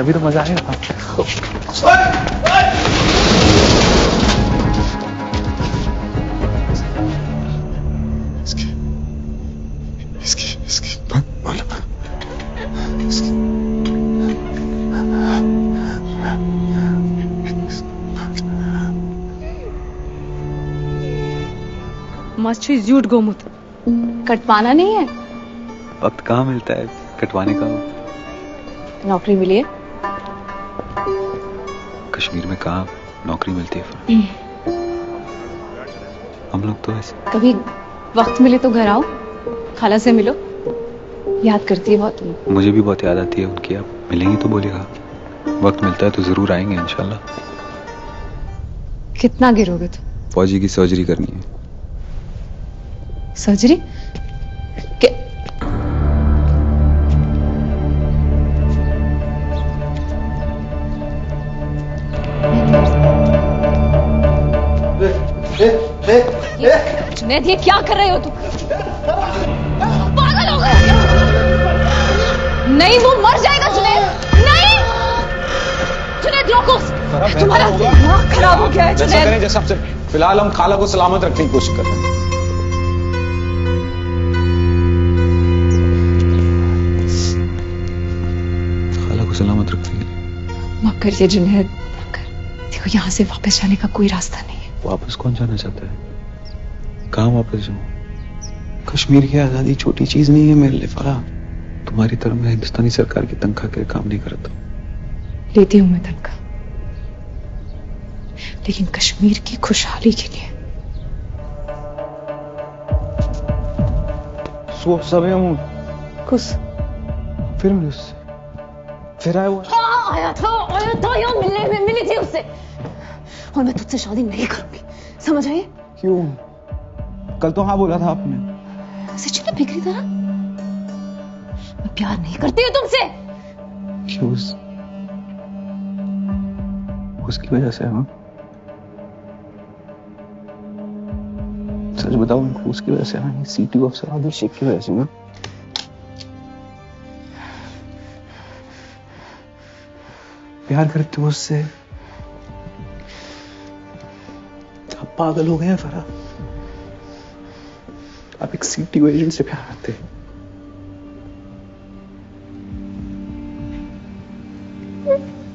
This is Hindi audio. तभी तो मजा आएगा। मच्छी झूठ गोमुत कटवाना नहीं है। वक्त कहाँ मिलता है कटवाने का? नौकरी मिली है कश्मीर में, कहाँ नौकरी मिलती है। हम लोग तो ऐसे कभी वक्त मिले तो घर आओ, खाला से मिलो, याद करती है बहुत। मुझे भी बहुत याद आती है उनकी। आप मिलेंगी तो बोलेगा। वक्त मिलता है तो जरूर आएंगे इंशाल्लाह। कितना गिरोगे तुम? फौजी की सर्जरी करनी है। सर्जरी? जुनैद ये क्या कर रहे हो तुम? पागल हो गए क्या? नहीं वो मर जाएगा जुनैद। नहीं जुनैद रोको, तुम्हारा दिमाग खराब हो गया है जुनैद। जैसा आपसे फिलहाल हम खाला को सलामत रखने की कोशिश कर रहे हैं। खाला को सलामत रखने के लिए मत करिए जुनैद, मत कर। देखो यहाँ से वापस जाने का कोई रास्ता नहीं है। वापस कौन जाना चाहता है? कहाँ वापस जाऊँ? कश्मीर की आजादी छोटी चीज नहीं है मेरे लिए फराह। तुम्हारी तरह मैं हिंदुस्तानी सरकार की तनख्वाह के लिए काम नहीं करता। लेती हूँ मैं तनख्वाह, लेकिन कश्मीर की खुशहाली के लिए। फिर मिले उससे? फिर आया हुआ? हाँ आया था यहाँ मिली थी उससे। और मैं तुझसे शादी नहीं करूंगी, समझ आए? क्यों? कल तो हाँ बोला था आपने। सच में बिगड़ी तरह मैं प्यार नहीं करती हूँ तुमसे। क्यों? उसकी वजह से? हाँ सच बताओ उनको, उसकी वजह से। हाँ सीटी अफसर आदिल शेख की वजह से ना। प्यार करती हूँ उससे। आप पागल हो गए हैं फरा। आप एक सीटी एजेंट से प्यार करते हैं।